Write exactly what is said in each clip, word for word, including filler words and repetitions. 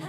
blood.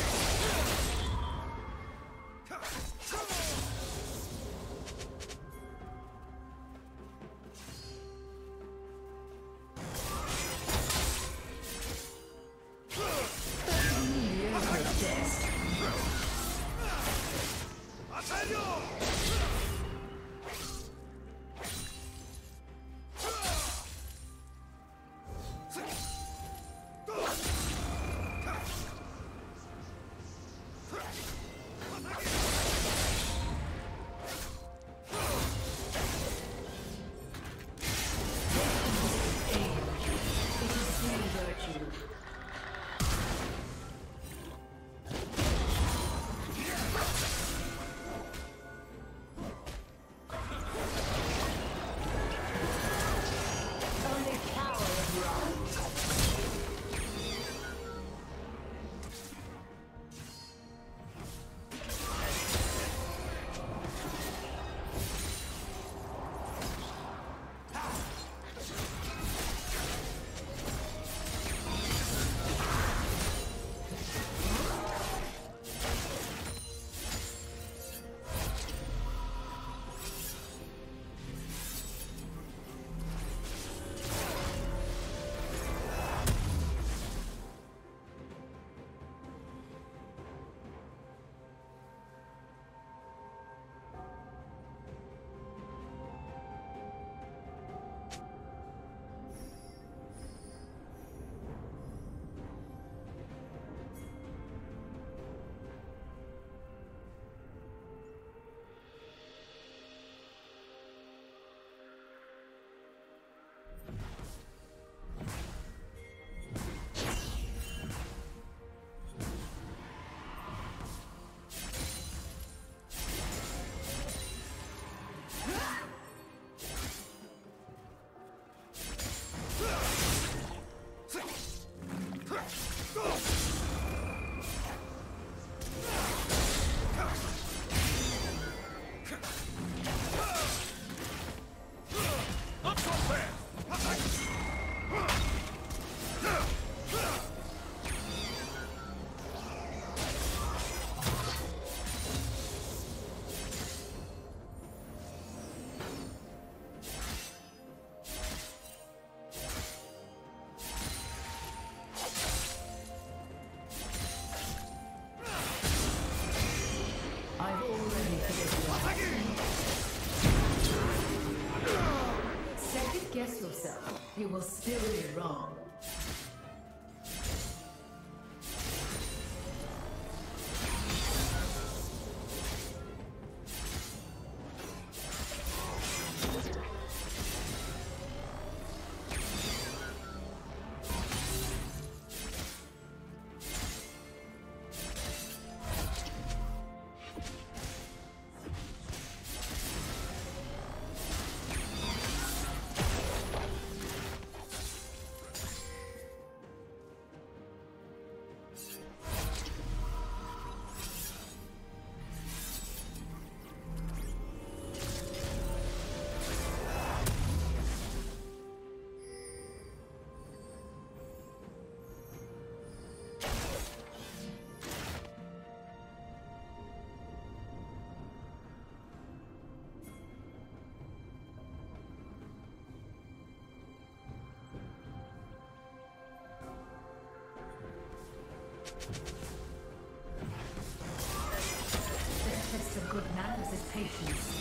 You will still be wrong. The test of good manners is patience.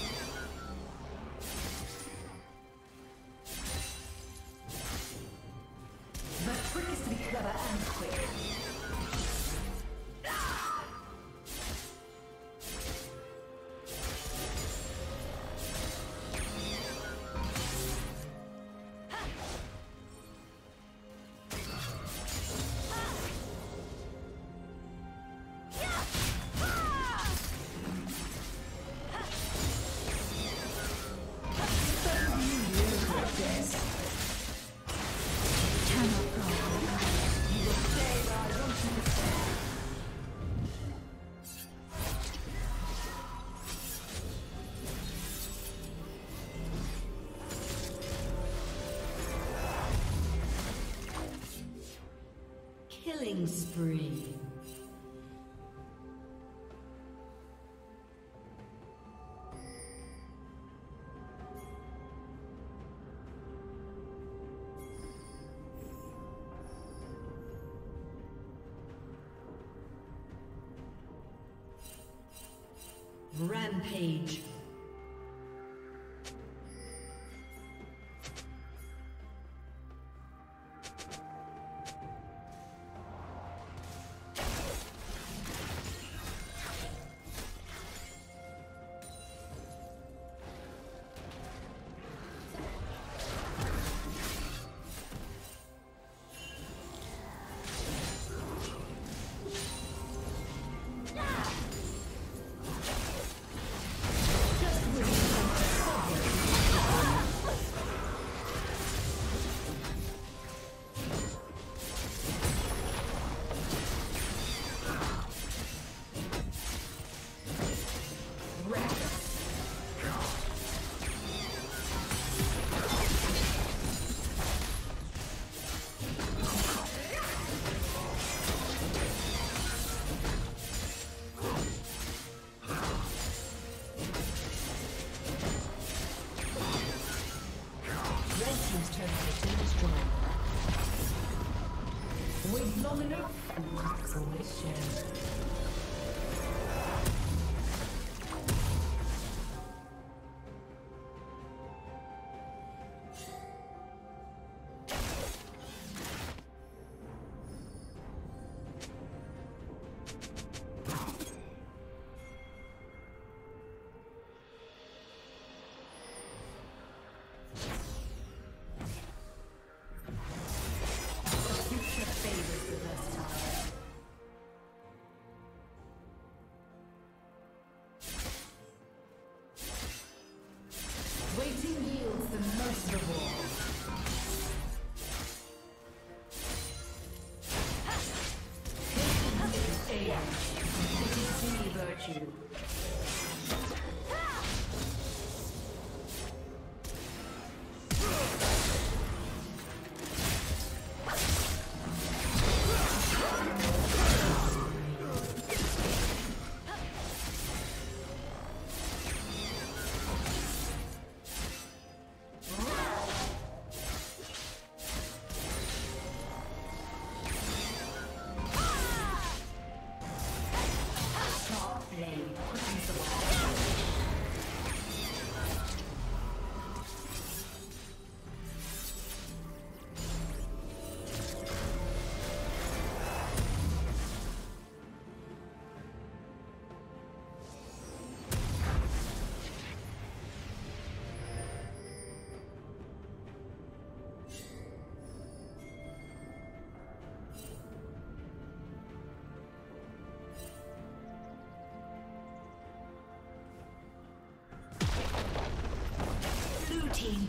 The trick is to be clever and quick. Killing spree. Rampage.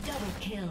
Double kill. Again.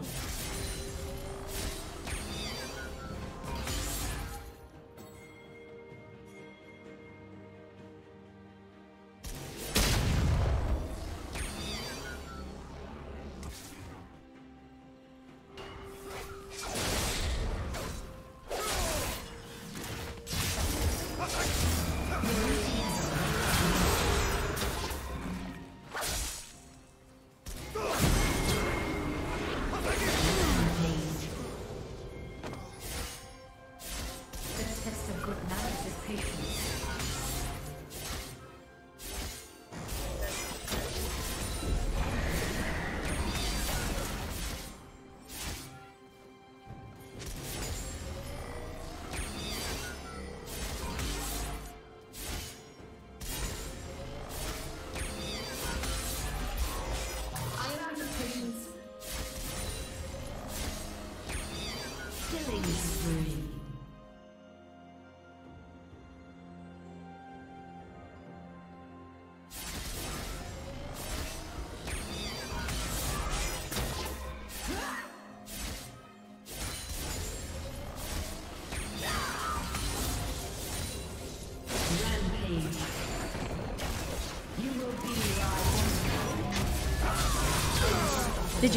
Did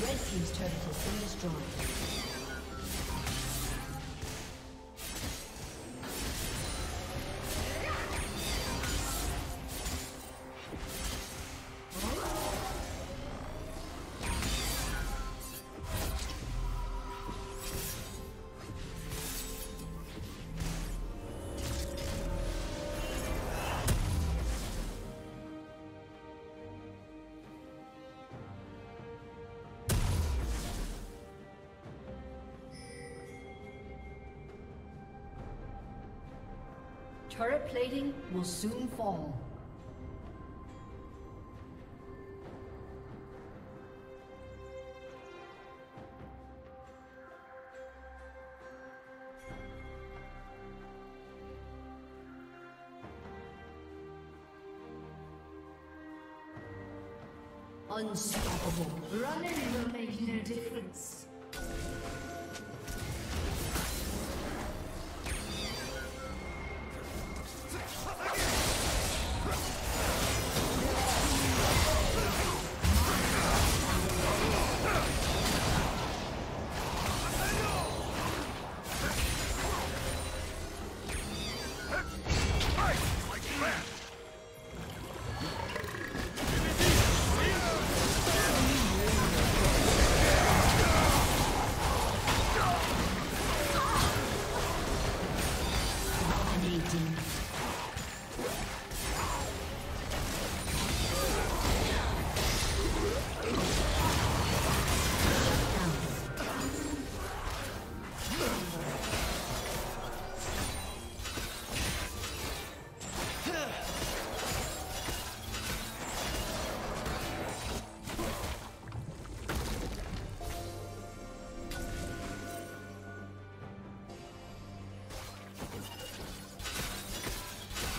Red team's turret has been destroyed. Turret plating will soon fall. Unstoppable. Running will make no difference. Unstoppable.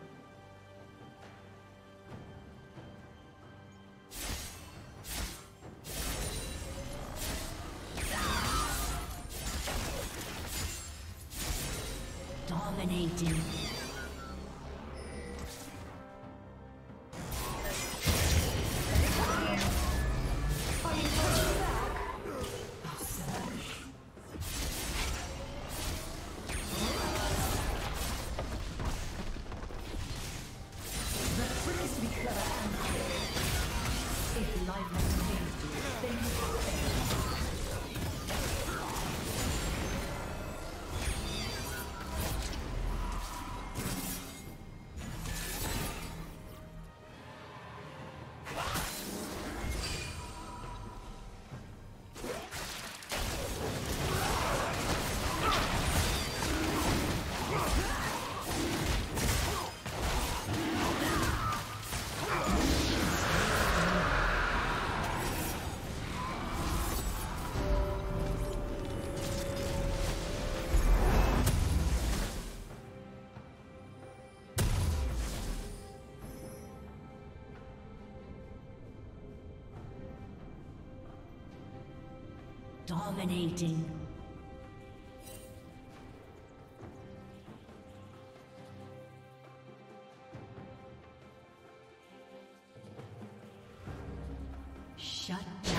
Dominating. Dominating. Shut down.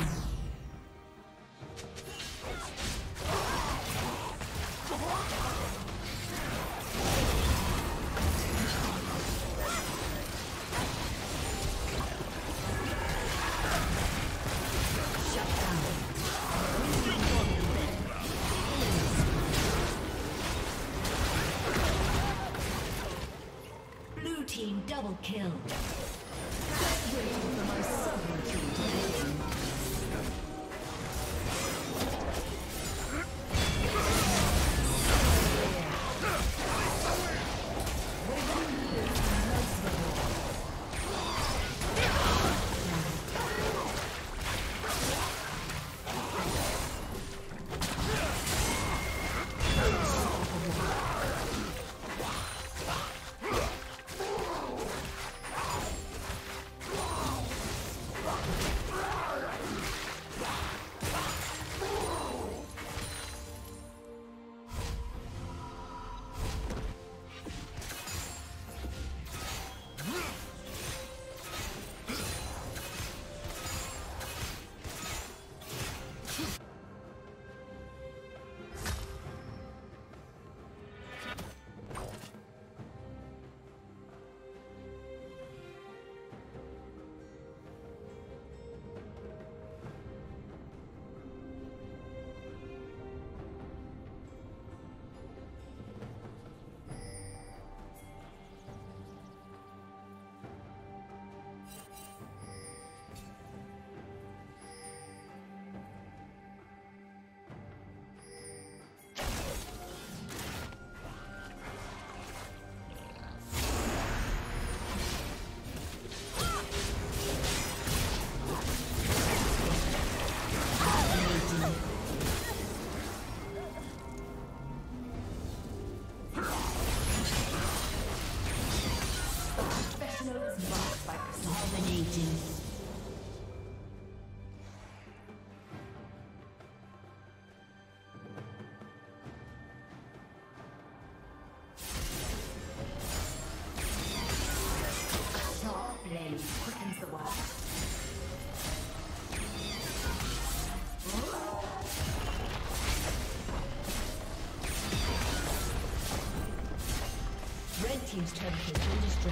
team's turret has been destroyed.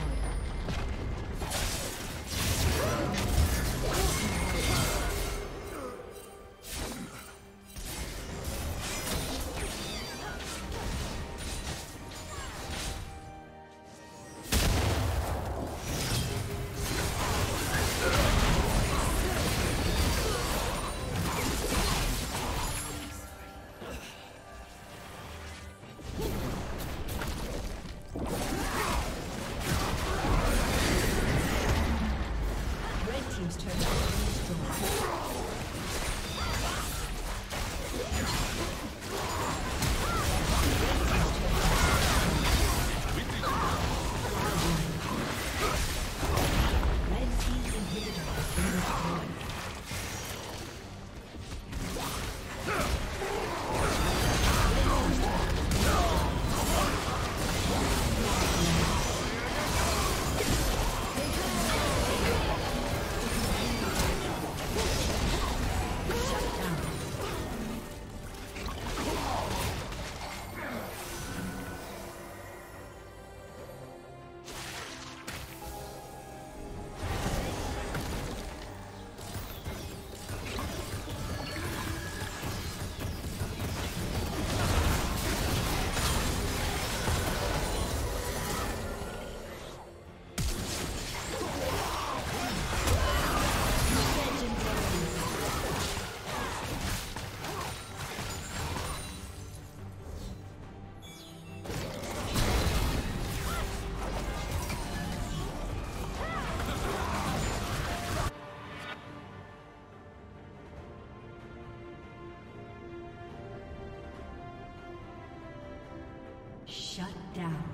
Shut down.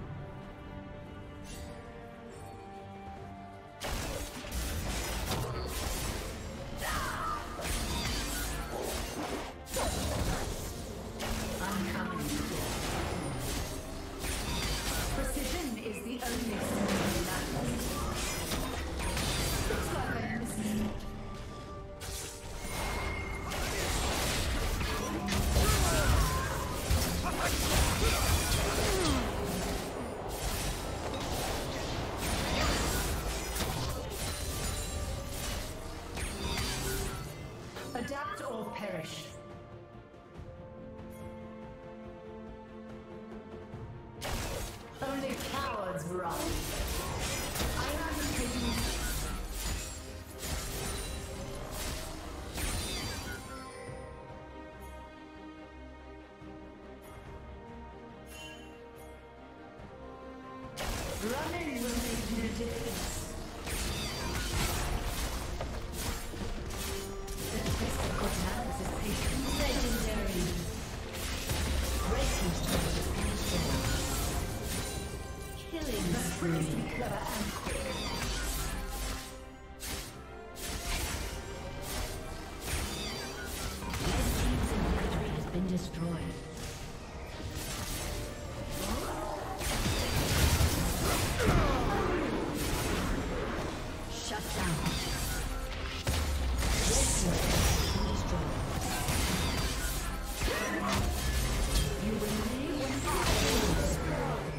Uncommon. Precision is the only thing left. Adapt or perish. Only cowards run. I am taking. Running will make no difference.